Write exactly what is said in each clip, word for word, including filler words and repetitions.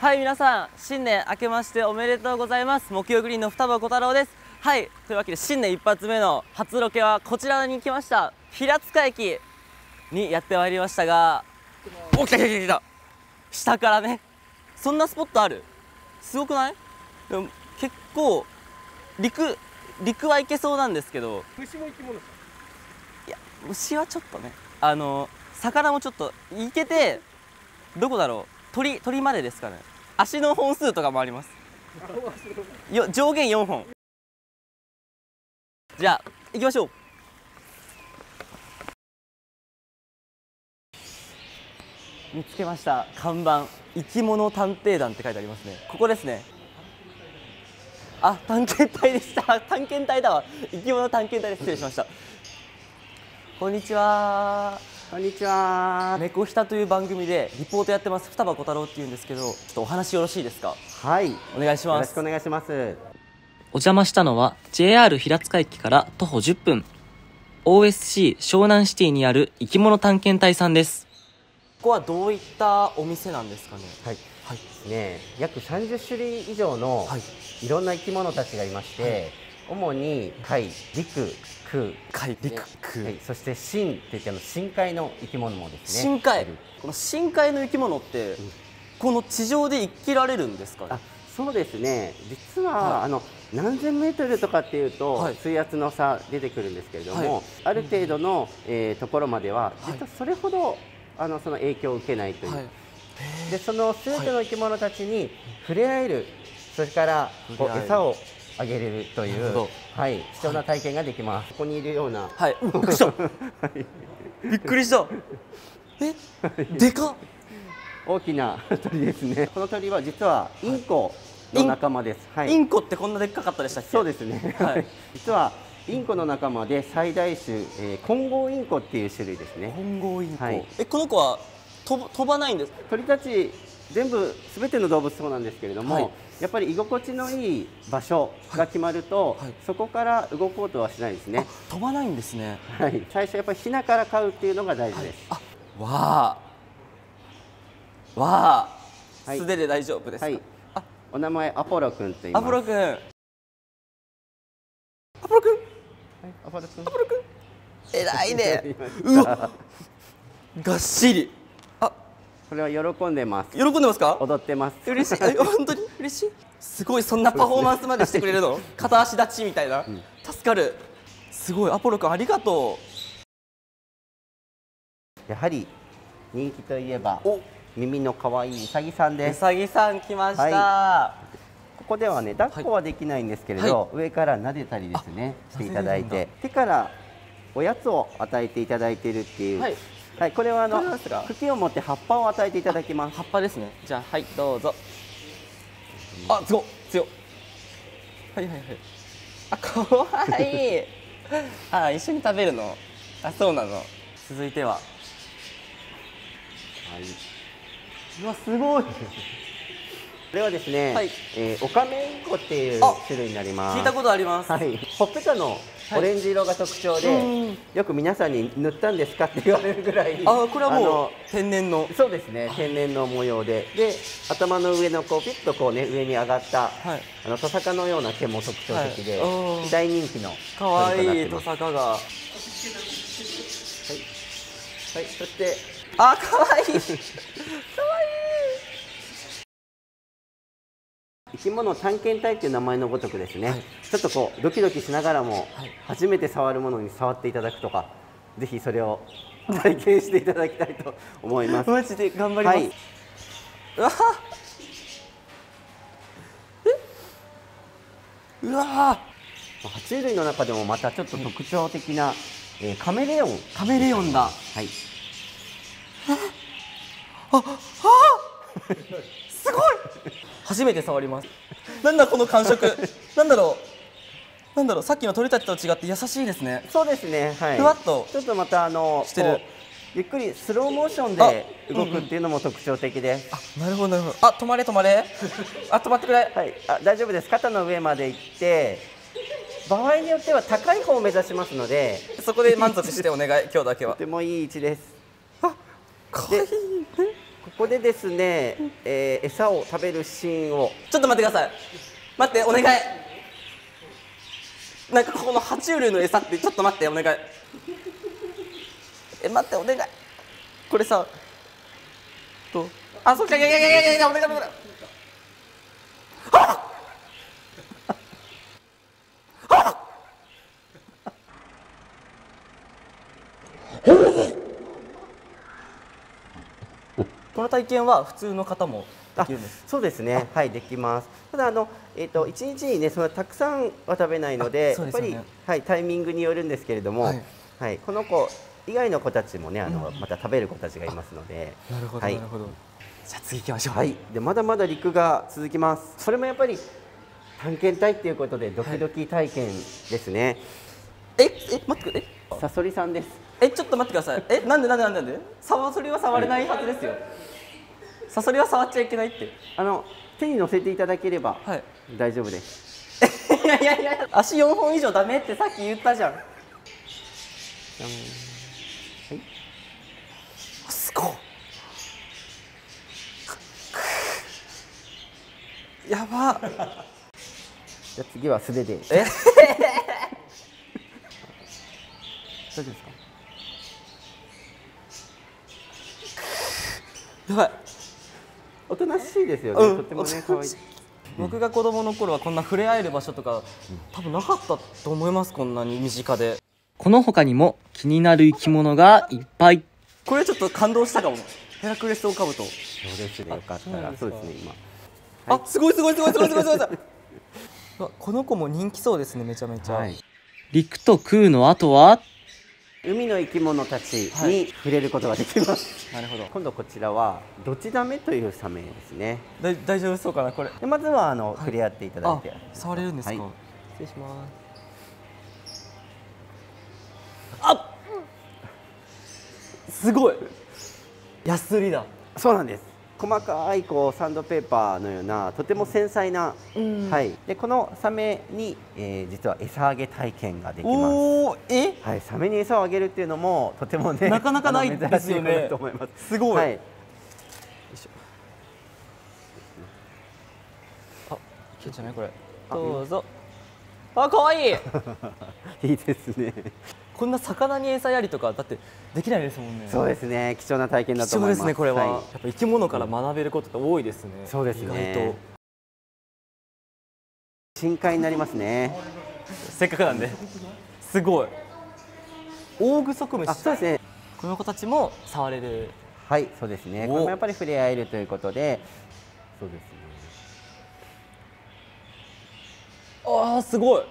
はい、皆さん新年明けましておめでとうございます。木曜グリーンの双葉小太郎です。はい、というわけで新年一発目の初ロケはこちらに来ました。平塚駅にやってまいりましたが、お、来た来た来た来た、下からね。そんなスポットある？すごくない？でも結構陸陸は行けそうなんですけど、虫も生き物ですか？いや、虫はちょっとね、あの魚もちょっと行けて、どこだろう、鳥鳥までですかね。足の本数とかもありますよ、上限よんほん。じゃあ行きましょう。見つけました、看板。生き物探偵団って書いてありますね。ここですね。あ、探検隊でした。探検隊だわ。生き物探検隊で、失礼しました。こんにちは。こんにちは。猫ひたという番組でリポートやってます双葉小太郎っていうんですけど、ちょっとお話よろしいですか？はい、お願いします。よろしくお願いします。お邪魔したのは ジェイアール 平塚駅から徒歩じゅっぷん、 オーエスシー 湘南シティにある生き物探検隊さんです。ここはどういったお店なんですかね？はい、はいね、約さんじゅっしゅるい以上のいろんな生き物たちがいまして、はい、主に貝、陸、空、貝、陸、空、はい、そして深って言って、あの深海の生き物もですね。深海、この深海の生き物って、うん、この地上で生きられるんですかね？あ、そうですね。実は、はい、あの何千メートルとかっていうと、はい、水圧の差出てくるんですけれども、はい、ある程度の、えー、ところまでは実はそれほど、はい、あのその影響を受けないという。はい、でそのすべての生き物たちに触れ合える、はい、それからこう餌をあげれるという、はい、貴重な体験ができます。はい、ここにいるような、はい、びっくりした。びっくりした。え、でかっ。大きな鳥ですね。この鳥は実はインコの仲間です。はい、インコってこんなでっかかったでしたっけ？そうですね。はい、実はインコの仲間で最大種、えー、金剛インコっていう種類ですね。金剛インコ。はい、え、この子は飛飛ばないんです。鳥たち全部すべての動物そうなんですけれども、はい、やっぱり居心地のいい場所が決まると、はいはい、そこから動こうとはしないですね。飛ばないんですね。はい、最初やっぱりヒナから飼うっていうのが大事です。はい、あ、わあ、わあ、素手で大丈夫ですか？はい、あ、お名前アポロ君と言います。アポロ君、アポロ君、はい、アポロ君、アポロ君、偉いね。うわ、がっしり。これは喜んでます。喜んでますか？踊ってます。嬉しい。本当に嬉しい。すごい、そんなパフォーマンスまでしてくれるの？片足立ちみたいな。うん、助かる。すごい、アポロ君ありがとう。やはり人気といえば耳の可愛いウサギさんです。ウサギさん来ました。はい、ここではね、抱っこはできないんですけれど、はい、上から撫でたりですね、していただいて、手からおやつを与えていただいているっていう。はい、はい、これはあの茎を持って葉っぱを与えていただきます。葉っぱですね。じゃあ、はい、どうぞ。あ、強っ強っ。はいはいはい。あ、可愛い。あ、一緒に食べるの。あ、そうなの。続いては。はい。うわ、すごい。これはですね、はい、えー、オカメインコっていう種類になります。聞いたことあります。はい。ほっぺたのオレンジ色が特徴で、よく皆さんに塗ったんですかって言われるぐらい。あ、これはもう天然の。そうですね、天然の模様で、で頭の上のこうピッとこうね、上に上がったあのトサカのような毛も特徴的で大人気の。可愛いトサカが。はい、そしてあ、可愛い。可愛い。生き物探検隊っていう名前のごとくですね、はい、ちょっとこうドキドキしながらも初めて触るものに触っていただくとか、ぜひそれを体験していただきたいと思います。マジで頑張ります、はい、うわえ、うわ、爬虫類の中でもまたちょっと特徴的な、えー、カメレオン。カメレオンだ。はい、あっ、すごい。初めて触ります。なんだこの感触。なんだろう。なんだろう。さっきの鳥たちと違って優しいですね。そうですね。はい。ふわっと。ちょっとまたあのしてる。ゆっくりスローモーションで動くっていうのも特徴的で。あ、なるほどなるほど。あ、止まれ止まれ。あ、止まってくれ。はい。あ、大丈夫です。肩の上まで行って、場合によっては高い方を目指しますので、そこで満足してお願い。今日だけは。とてもいい位置です。あ、可愛い。ここでですね、えー、餌を食べるシーンをちょっと待ってください。待ってお願い。なんかここの爬虫類の餌ってちょっと待ってお願い。え待ってお願い。これさとあそうかいやいやいやいやいやお願いお願い。あこの体験は普通の方もできるんですか？そうですね、はい、できます。ただあの、えーと、いちにちに、ね、そのたくさんは食べないので、でね、やっぱり、はい、タイミングによるんですけれども、はいはい、この子以外の子たちも、ねあのうん、また食べる子たちがいますので。なるほど、はい、なるほど。じゃあ次行きましょう、はいで。まだまだ陸が続きます。それもやっぱり探検隊ということでドキドキ体験ですね。はい、ええ待ってえサソリさんです。えちょっと待ってください。えなんでなんでなんでなんで？サソリは触れないはずですよ。サソリは触っちゃいけないって。あの手に乗せていただければ、はい、大丈夫です。いやいやいや足よんほん以上ダメってさっき言ったじゃん。はい。すごい。やば。じゃ次は素手で。え大丈夫ですか？おとなしいですよね、うん、とてもね、可愛い。僕が子供の頃はこんな触れ合える場所とか、うん、多分なかったと思います、こんなに身近で。この他にも気になる生き物がいっぱい。これちょっと感動したかも。ヘラクレスオオカブト。そうですね、よかったら。そうですね、今。はい、あ、すごいすごいすごいすごいすごいすごいすごい。この子も人気そうですね、めちゃめちゃ。はい、陸と空の後は。海の生き物たちに触れることができます。なるほど。今度こちらはドチダメというサメですね。だ大丈夫そうかなこれ。まずはあの触れ合っていただいて。触れるんですか。失礼します。あ、すごい。ヤスリだ。そうなんです。細かいこうサンドペーパーのようなとても繊細な、うん、はいでこのサメに、えー、実は餌あげ体験ができます。おえはいサメに餌をあげるっていうのもとてもねなかなかないですよね。と思います。すごい。はい、よいしょあいけんじゃないこれ。どうぞ。あ可愛い。いいですね。こんな魚に餌やりとかだってできないですもんね。そうですね。貴重な体験だと思います。貴重ですね。これは、はい、やっぱ生き物から学べることって多いですね。そうですね。意外と深海になりますね。せっかくなんで。すごい。オオグソクムシ。そうですね。この子たちも触れる。はい、そうですね。これもやっぱり触れ合えるということで。そうですね。ああ、すごい。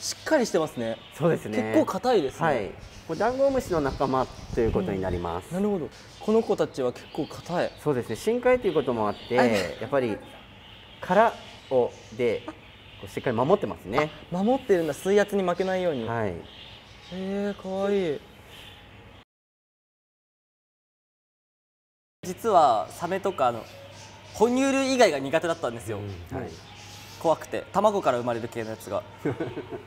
しっかりしてますね。そうですね。結構硬いですね。はい。これダンゴムシの仲間ということになります。うん、なるほど。この子たちは結構硬い。そうですね。深海ということもあって、やっぱり殻をでしっかり守ってますね。守ってるんだ。水圧に負けないように。はい。ええー、可愛い。実はサメとかあの哺乳類以外が苦手だったんですよ。うん、はい。怖くて卵から生まれる系のやつが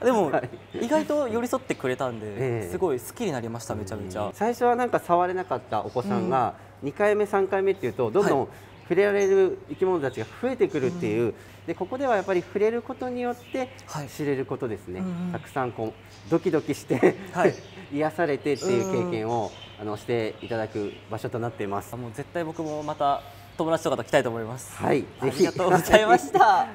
でも、はい、意外と寄り添ってくれたんで、えー、すごい好きになりました。めちゃめちゃ最初はなんか触れなかったお子さんが、うん、にかいめさんかいめっていうとどんどん触れられる生き物たちが増えてくるっていう、はい、でここではやっぱり触れることによって知れることですね、はい、たくさんこうドキドキして癒されてっていう経験をあのしていただく場所となっています。もう絶対僕もまた友達とかと来たいと思います。はい、ありがとうございました。